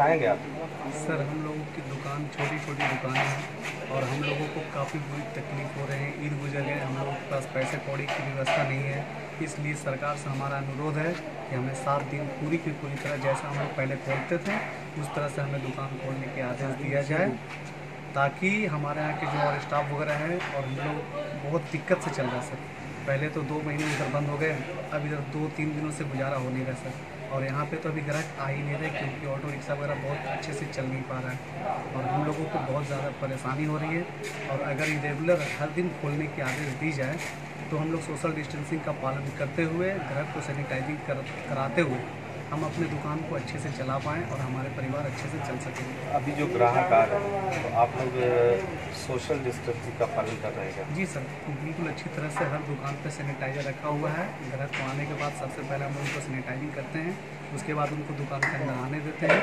चाहेंगे आप? सर, हम लोगों की दुकान छोटी छोटी दुकान है और हम लोगों को काफ़ी बुरी तकलीफ हो रही है। ईद गुजर गए, हम लोगों के पास पैसे कौड़ी की व्यवस्था नहीं है। इसलिए सरकार से हमारा अनुरोध है कि हमें 7 दिन पूरी की पूरी तरह जैसा हम लोग पहले खोलते थे उस तरह से हमें दुकान खोलने के आदेश दिया जाए, ताकि हमारे यहाँ के जो और स्टाफ वगैरह हैं और हम लोग बहुत दिक्कत से चल जा सके। पहले तो 2 महीने इधर बंद हो गए, अब इधर 2-3 दिनों से गुजारा हो नहीं रहा सर। और यहाँ पे तो अभी ग्राहक आ ही नहीं रहे क्योंकि ऑटो रिक्शा वगैरह बहुत अच्छे से चल नहीं पा रहा है और हम लोगों को बहुत ज़्यादा परेशानी हो रही है। और अगर रेगुलर हर दिन खोलने के आदेश दी जाए तो हम लोग सोशल डिस्टेंसिंग का पालन करते हुए, ग्राहक को सैनिटाइजिंग कराते हुए हम अपने दुकान को अच्छे से चला पाएँ और हमारे परिवार अच्छे से चल सकेंगे। अभी जो ग्राहक आ रहे हैं तो आप लोग सोशल डिस्टेंसिंग का पालन कर रहे हैं? जी सर, बिल्कुल अच्छी तरह से हर दुकान पे सैनिटाइजर रखा हुआ है। ग्राहक को आने के बाद सबसे पहले हम उनको सैनिटाइजिंग करते हैं, उसके बाद उनको दुकान के अंदर आने देते हैं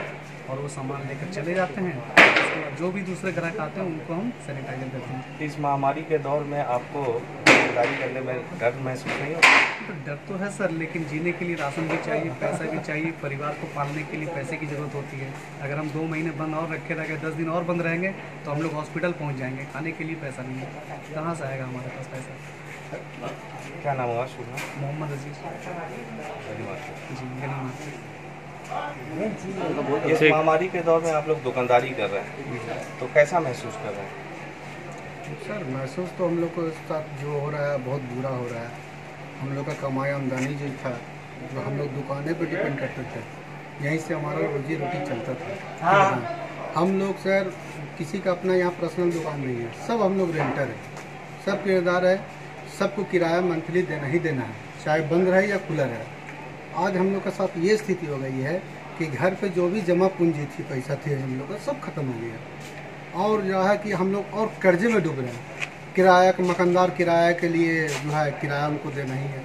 और वो सामान लेकर चले जाते हैं। उसके बाद जो भी दूसरे ग्राहक आते हैं उनको हम सैनिटाइजर देते हैं। इस महामारी के दौर में आपको खरीदारी करने में डर महसूस नहीं होता? डर तो है सर, लेकिन जीने के लिए राशन भी चाहिए, पैसा भी चाहिए, परिवार को पालने के लिए पैसे की ज़रूरत होती है। अगर हम 2 महीने बंद और रखे रहेंगे, 10 दिन और बंद रहेंगे तो हम लोग हॉस्पिटल पहुंच जाएंगे। खाने के लिए पैसा नहीं है, कहाँ से आएगा हमारे पास पैसा? क्या नाम हुआ? मोहम्मद अजीज। धन्यवाद। इस महामारी के दौर में आप लोग दुकानदारी कर रहे हैं तो कैसा महसूस कर रहे हैं? सर, महसूस तो हम लोग को इस साथ जो हो रहा है बहुत बुरा हो रहा है। हम लोग का कमाई आमदनी जो था, जो हम लोग दुकानें पर डिपेंड करते थे, यहीं से हमारा रोजी रोटी चलता था। हाँ। हम लोग सर, किसी का अपना यहाँ पर्सनल दुकान नहीं है, सब हम लोग रेंटर हैं, सब किराएदार है, सबको किराया मंथली देना ही देना है, चाहे बंद रहे या खुला रहे। आज हम लोग के साथ ये स्थिति हो गई है कि घर पर जो भी जमा पूंजी थी, पैसा थे हम लोग का, सब खत्म हो गया और जो है कि हम लोग और कर्जे में डूब रहे हैं। किराया का मकानदार किराया के लिए जो है किराया उनको देना ही है,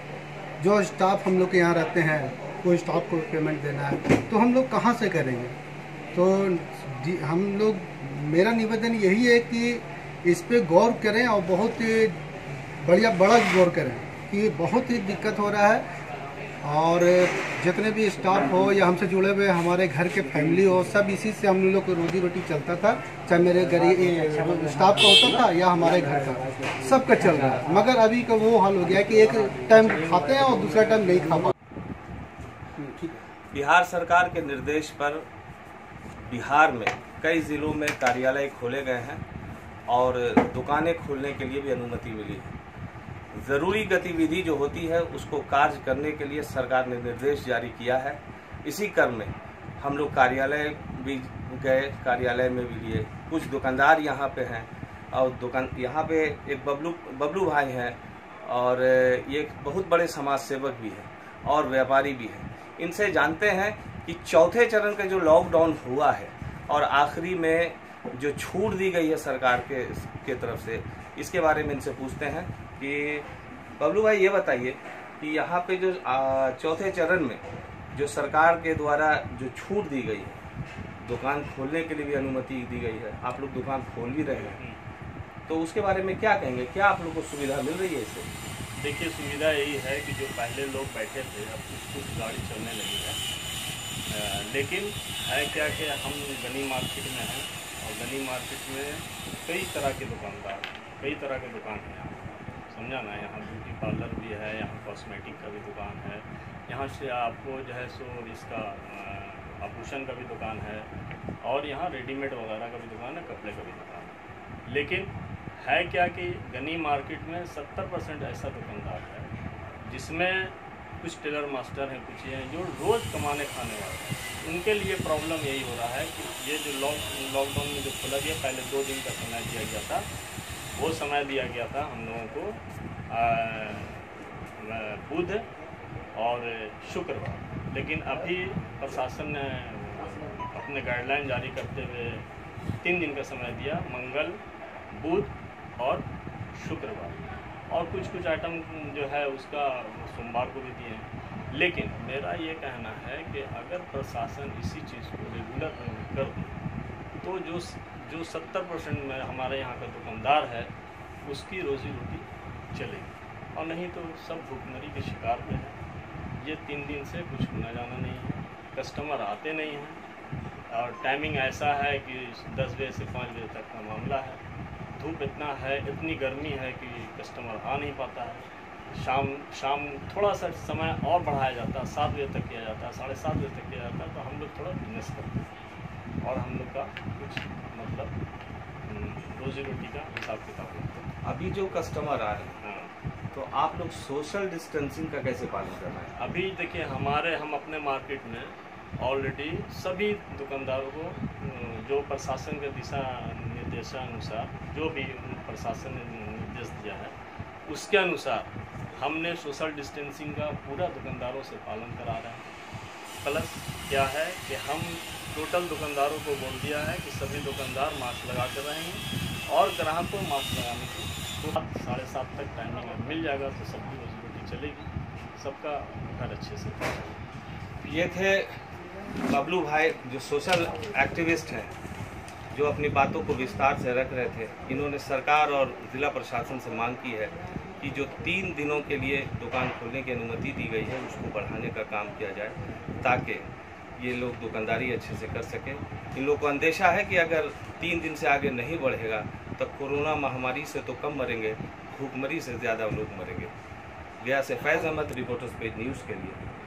जो स्टाफ हम लोग के यहाँ रहते हैं वो स्टाफ को पेमेंट देना है, तो हम लोग कहाँ से करेंगे? तो हम लोग, मेरा निवेदन यही है कि इस पे गौर करें और बहुत ही बड़ा गौर करें कि बहुत ही दिक्कत हो रहा है। और जितने भी स्टाफ हो या हमसे जुड़े हुए हमारे घर के फैमिली हो, सब इसी से हम लोग को रोजी रोटी चलता था, चाहे मेरे गरीब स्टाफ का होता था या हमारे घर का, सबका चल रहा है। मगर अभी का वो हाल हो गया कि एक टाइम खाते हैं और दूसरा टाइम नहीं खा पाते। बिहार सरकार के निर्देश पर बिहार में कई ज़िलों में कार्यालय खोले गए हैं और दुकानें खोलने के लिए भी अनुमति मिली है। ज़रूरी गतिविधि जो होती है उसको कार्य करने के लिए सरकार ने निर्देश जारी किया है। इसी क्रम में हम लोग कार्यालय भी गए, कार्यालय में भी लिए। कुछ दुकानदार यहाँ पे हैं और यहाँ पे एक बबलू भाई हैं और ये बहुत बड़े समाज सेवक भी हैं और व्यापारी भी हैं। इनसे जानते हैं कि चौथे चरण का जो लॉकडाउन हुआ है और आखिरी में जो छूट दी गई है सरकार के तरफ से, इसके बारे में इनसे पूछते हैं। कि बबलू भाई, ये बताइए कि यहाँ पे जो चौथे चरण में जो सरकार के द्वारा जो छूट दी गई है, दुकान खोलने के लिए भी अनुमति दी गई है, आप लोग दुकान खोल भी रहे हैं, तो उसके बारे में क्या कहेंगे? क्या आप लोग को सुविधा मिल रही है इससे? देखिए, सुविधा यही है कि जो पहले लोग बैठे थे, अब कुछ गाड़ी चलने लगी है, लेकिन है क्या कि हम गली मार्केट में हैं और गली मार्केट में कई तरह के दुकानदार, कई तरह के दुकान हैं। समझा ना, यहाँ ब्यूटी पार्लर भी है, यहाँ कॉस्मेटिक का भी दुकान है, यहाँ से आपको जो है सो इसका आभूषण का भी दुकान है और यहाँ रेडीमेड वगैरह का भी दुकान है, कपड़े का भी दुकान है। लेकिन है क्या कि गनी मार्केट में 70% ऐसा दुकानदार है जिसमें कुछ टेलर मास्टर हैं, कुछ ये हैं जो रोज़ कमाने खाने वाले हैं। उनके लिए प्रॉब्लम यही हो रहा है कि ये जो लॉकडाउन में जो खोला गया, पहले 2 दिन का समय दिया गया था, वो समय दिया गया था हम लोगों को बुध और शुक्रवार। लेकिन अभी प्रशासन ने अपने गाइडलाइन जारी करते हुए 3 दिन का समय दिया, मंगल, बुध और शुक्रवार, और कुछ कुछ आइटम जो है उसका सोमवार को भी दिए हैं। लेकिन मेरा ये कहना है कि अगर प्रशासन इसी चीज़ को रेगुलर कर दे तो जो 70% में हमारे यहाँ का दुकानदार है उसकी रोज़ी रोटी चलेगी, और नहीं तो सब भुखमरी के शिकार पे है। ये 3 दिन से कुछ होना जाना नहीं है, कस्टमर आते नहीं हैं और टाइमिंग ऐसा है कि 10 बजे से 5 बजे तक का मामला है। धूप इतना है, इतनी गर्मी है कि कस्टमर आ नहीं पाता है। शाम थोड़ा सा समय और बढ़ाया जाता है, 7 बजे तक किया जाता है, 7:30 बजे तक किया जाता है, तो हम लोग थोड़ा बिजनेस करते हैं और हम लोग का कुछ मतलब रोजी रोटी का हिसाब किताब होता है। अभी जो कस्टमर आ रहे हैं तो आप लोग सोशल डिस्टेंसिंग का कैसे पालन कर रहे हैं? अभी देखिए हम अपने मार्केट में ऑलरेडी सभी दुकानदारों को जो प्रशासन के दिशा निर्देशानुसार जो भी प्रशासन ने निर्देश दिया है उसके अनुसार हमने सोशल डिस्टेंसिंग का पूरा दुकानदारों से पालन करा रहे हैं। प्लस क्या है कि हम टोटल दुकानदारों को बोल दिया है कि सभी दुकानदार मास्क लगा कर रहेंगे और ग्राहक को मास्क लगाने की 7:30 तक टाइमिंग मिल जाएगा तो सबकी रोजी रोटी चलेगी, सबका घर अच्छे से चलेगा। ये थे बबलू भाई जो सोशल एक्टिविस्ट हैं, जो अपनी बातों को विस्तार से रख रहे थे। इन्होंने सरकार और ज़िला प्रशासन से मांग की है कि जो 3 दिनों के लिए दुकान खोलने की अनुमति दी गई है उसको बढ़ाने का काम किया जाए ताकि ये लोग दुकानदारी अच्छे से कर सकें। इन लोगों को अंदेशा है कि अगर 3 दिन से आगे नहीं बढ़ेगा तो कोरोना महामारी से तो कम मरेंगे, भूखमरी से ज़्यादा लोग मरेंगे। गया से Faiz Ahmad, reporters page news के लिए।